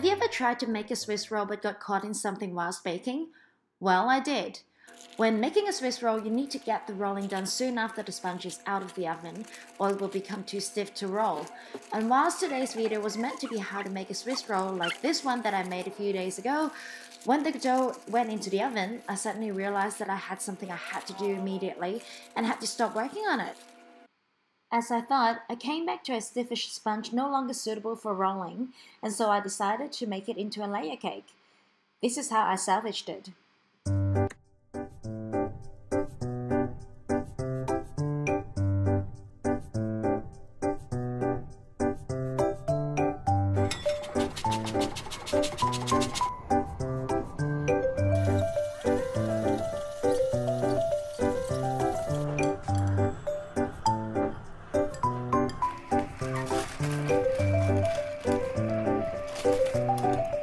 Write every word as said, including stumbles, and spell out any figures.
Have you ever tried to make a Swiss roll but got caught in something whilst baking? Well, I did. When making a Swiss roll, you need to get the rolling done soon after the sponge is out of the oven, or it will become too stiff to roll. And whilst today's video was meant to be how to make a Swiss roll like this one that I made a few days ago, when the dough went into the oven, I suddenly realized that I had something I had to do immediately and had to stop working on it. As I thought, I came back to a stiffish sponge no longer suitable for rolling, and so I decided to make it into a layer cake. This is how I salvaged it. Thank you.